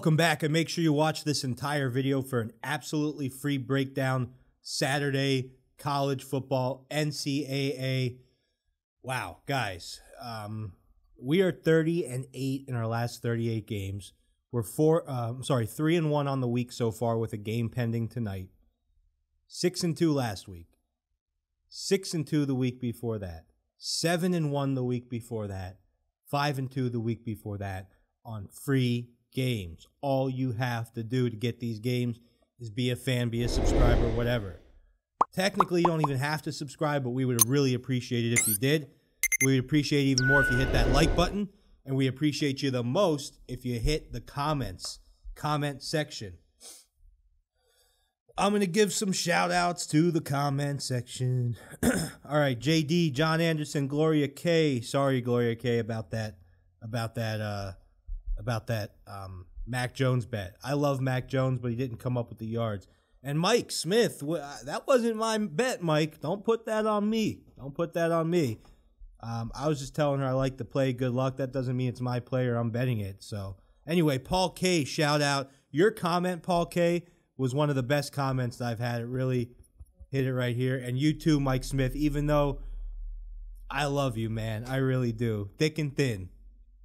Welcome back, and make sure you watch this entire video for an absolutely free breakdown. Saturday, college football, NCAA. Wow, guys, we are 30-8 in our last 38 games. We're 3-1 on the week so far with a game pending tonight. 6-2 last week. 6-2 the week before that. 7-1 the week before that. 5-2 the week before that on free games. All you have to do to get these games is be a fan, be a subscriber, whatever. Technically, you don't even have to subscribe, but we would really appreciate it if you did. We would appreciate it even more if you hit that like button, and we appreciate you the most if you hit the comment section. I'm going to give some shout-outs to the comment section. All right, JD, John Anderson, Gloria K. Sorry, Gloria K, about that Mac Jones bet. I love Mac Jones, but he didn't come up with the yards. And Mike Smith, that wasn't my bet, Mike. Don't put that on me. Don't put that on me. I was just telling her I like the play. Good luck. That doesn't mean it's my play or I'm betting it. So anyway, Paul K, shout out. Your comment, Paul K, was one of the best comments that I've had. It really hit it right here. And you too, Mike Smith, even though I love you, man. I really do. Thick and thin.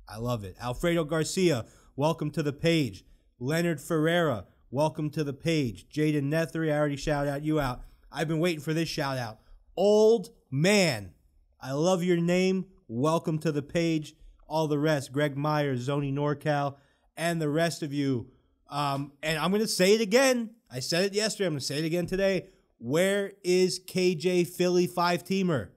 I love it. Alfredo Garcia, welcome to the page. Leonard Ferreira, welcome to the page. Jaden Nethery, I already shout you out. I've been waiting for this shout out. Old man, I love your name. Welcome to the page. All the rest, Greg Myers, Zony NorCal, and the rest of you. And I'm going to say it again. I said it yesterday. I'm going to say it again today. Where is KJ Philly 5-teamer?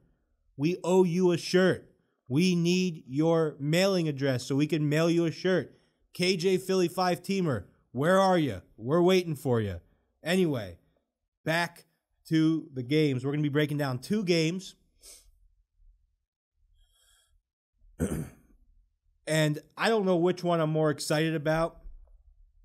We owe you a shirt. We need your mailing address so we can mail you a shirt. KJ Philly 5-teamer, where are you? We're waiting for you. Anyway, back to the games. We're going to be breaking down 2 games. And I don't know which one I'm more excited about.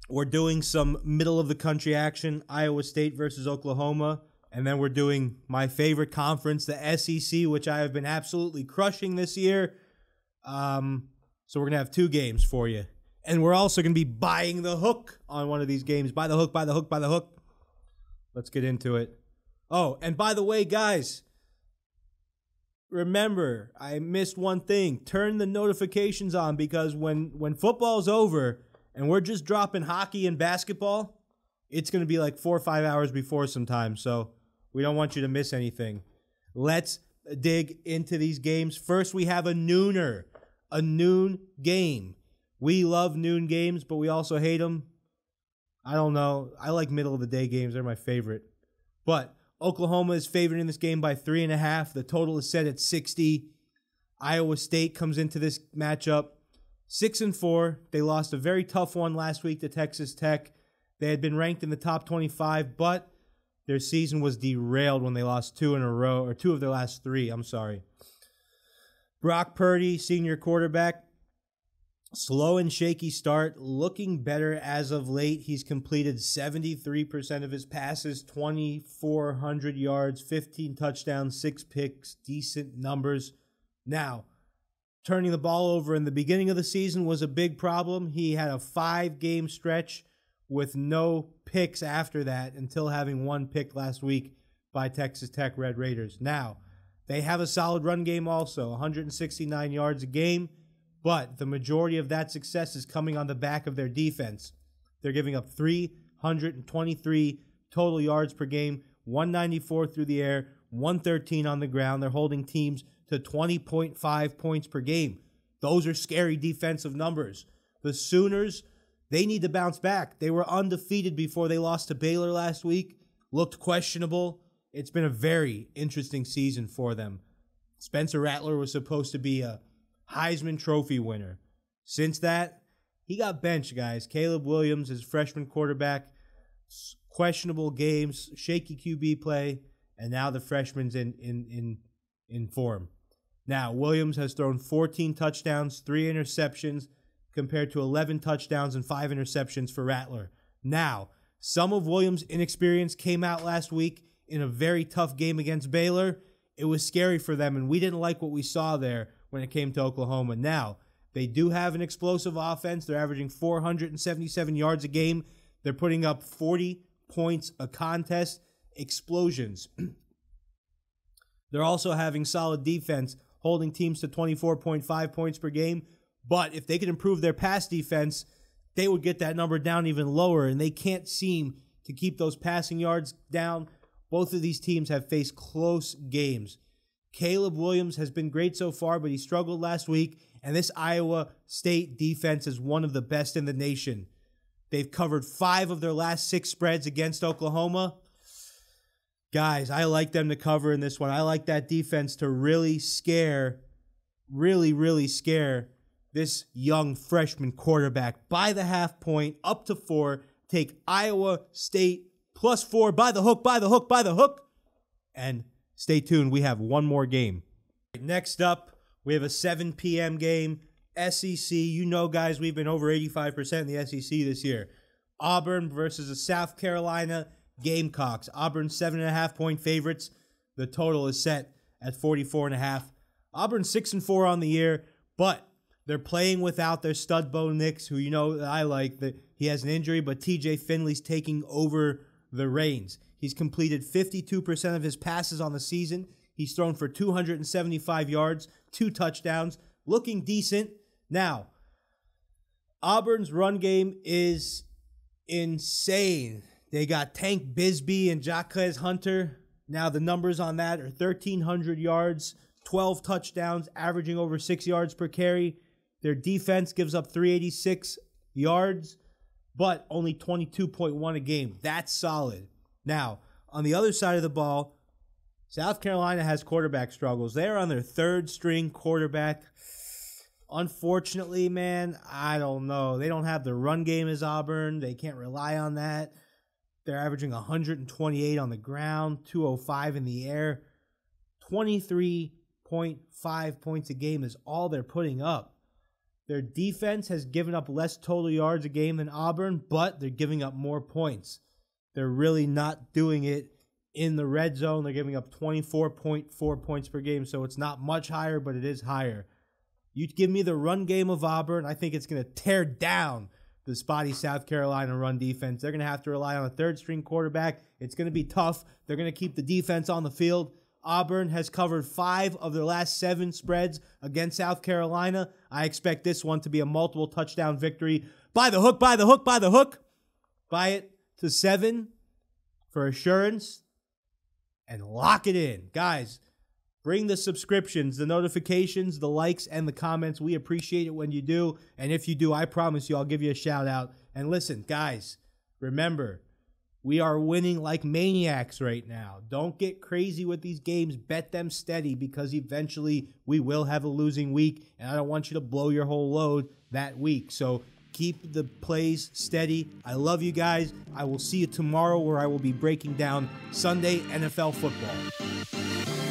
We're doing some middle-of-the-country action, Iowa State versus Oklahoma. And then we're doing my favorite conference, the SEC, which I have been absolutely crushing this year. So we're going to have 2 games for you. And we're also going to be buying the hook on one of these games. Buy the hook, buy the hook, buy the hook. Let's get into it. Oh, and by the way, guys, remember, I missed one thing. Turn the notifications on, because when football's over and we're just dropping hockey and basketball, it's going to be like 4 or 5 hours before sometime. So we don't want you to miss anything. Let's dig into these games. First, we have a noon game. We love noon games, but we also hate them. I don't know. I like middle-of-the-day games. They're my favorite. But Oklahoma is favored in this game by 3.5. The total is set at 60. Iowa State comes into this matchup 6-4. They lost a very tough one last week to Texas Tech. They had been ranked in the top 25, but their season was derailed when they lost 2 of their last 3. I'm sorry. Brock Purdy, senior quarterback, slow and shaky start, looking better as of late. He's completed 73% of his passes, 2,400 yards, 15 touchdowns, 6 picks, decent numbers. Now, turning the ball over in the beginning of the season was a big problem. He had a 5-game stretch with no picks after that, until having one pick last week by Texas Tech Red Raiders. Now, they have a solid run game also, 169 yards a game, but the majority of that success is coming on the back of their defense. They're giving up 323 total yards per game, 194 through the air, 113 on the ground. They're holding teams to 20.5 points per game. Those are scary defensive numbers. The Sooners, they need to bounce back. They were undefeated before they lost to Baylor last week. Looked questionable. It's been a very interesting season for them. Spencer Rattler was supposed to be a Heisman Trophy winner. Since that, he got benched, guys. Caleb Williams, his freshman quarterback, questionable games, shaky QB play, and now the freshman's in form. Now, Williams has thrown 14 touchdowns, 3 interceptions, compared to 11 touchdowns and 5 interceptions for Rattler. Now, some of Williams' inexperience came out last week in a very tough game against Baylor. It was scary for them, and we didn't like what we saw there when it came to Oklahoma. Now, They do have an explosive offense. They're averaging 477 yards a game. They're putting up 40 points a contest. Explosions. They're also having solid defense, holding teams to 24.5 points per game. But if they could improve their pass defense, they would get that number down even lower, and they can't seem to keep those passing yards down. Both of these teams have faced close games. Caleb Williams has been great so far, but he struggled last week, and this Iowa State defense is one of the best in the nation. They've covered 5 of their last 6 spreads against Oklahoma. Guys, I like them to cover in this one. I like that defense to really scare this young freshman quarterback by the half point, up to 4. Take Iowa State plus 4 by the hook. And stay tuned. We have one more game. Next up, we have a 7 p.m. game. SEC, you know, guys, we've been over 85% in the SEC this year. Auburn versus the South Carolina Gamecocks. Auburn 7.5-point favorites. The total is set at 44.5. Auburn 6-4 on the year, but they're playing without their stud Bo Nix, who you know I like. He has an injury, but TJ Finley's taking over the reins. He's completed 52% of his passes on the season. He's thrown for 275 yards, 2 touchdowns, looking decent. Now, Auburn's run game is insane. They got Tank Bigsby and Jaquez Hunter. Now the numbers on that are 1,300 yards, 12 touchdowns, averaging over 6 yards per carry. Their defense gives up 386 yards, but only 22.1 a game. That's solid. Now, on the other side of the ball, South Carolina has quarterback struggles. They are on their 3rd-string quarterback. Unfortunately, man, I don't know. They don't have the run game as Auburn. They can't rely on that. They're averaging 128 on the ground, 205 in the air. 23.5 points a game is all they're putting up. Their defense has given up less total yards a game than Auburn, but they're giving up more points. They're really not doing it in the red zone. They're giving up 24.4 points per game, so it's not much higher, but it is higher. You give me the run game of Auburn, I think it's going to tear down the spotty South Carolina run defense. They're going to have to rely on a 3rd-string quarterback. It's going to be tough. They're going to keep the defense on the field. Auburn has covered 5 of their last 7 spreads against South Carolina. I expect this one to be a multiple touchdown victory. By the hook. Buy it to 7 for assurance and lock it in. Guys, bring the subscriptions, the notifications, the likes, and the comments. We appreciate it when you do. And if you do, I promise you, I'll give you a shout out. And listen, guys, remember, we are winning like maniacs right now. Don't get crazy with these games. Bet them steady, because eventually we will have a losing week, and I don't want you to blow your whole load that week. So keep the plays steady. I love you guys. I will see you tomorrow, where I will be breaking down Sunday NFL football.